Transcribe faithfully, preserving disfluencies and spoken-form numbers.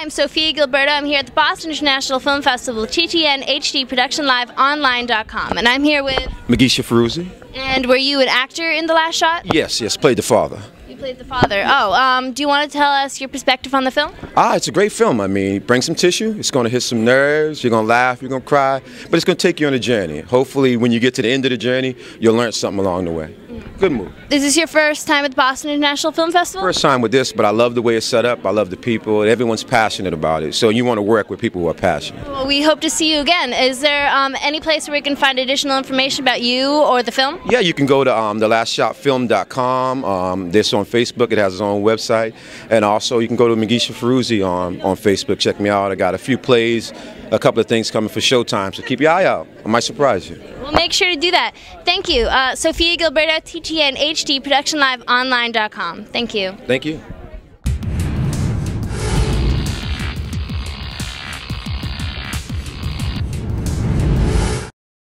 Hi, I'm Sophia Gilberto. I'm here at the Boston International Film Festival, T T N H D Production Live Online dot com, and I'm here with Mugisha Feruzi. And were you an actor in The Last Shot? Yes, yes, played the father. You played the father. Oh, um, do you want to tell us your perspective on the film? Ah, it's a great film. I mean, bring some tissue. It's going to hit some nerves. You're going to laugh. You're going to cry. But it's going to take you on a journey. Hopefully, when you get to the end of the journey, you'll learn something along the way. Good move. Is this your first time at the Boston International Film Festival? First time with this, but I love the way it's set up. I love the people. Everyone's passionate about it. So you want to work with people who are passionate. Well, we hope to see you again. Is there um, any place where we can find additional information about you or the film? Yeah, you can go to um, the last shot film dot com. Um, this on Facebook. It has its own website. And also you can go to Mugisha Feruzi on, on Facebook. Check me out. I got a few plays, a couple of things coming for showtime. So keep your eye out. I might surprise you. Well, make sure to do that. Thank you. Uh, Sophia Gilberto, T T N H D Production Live Online dot com. Thank you. Thank you.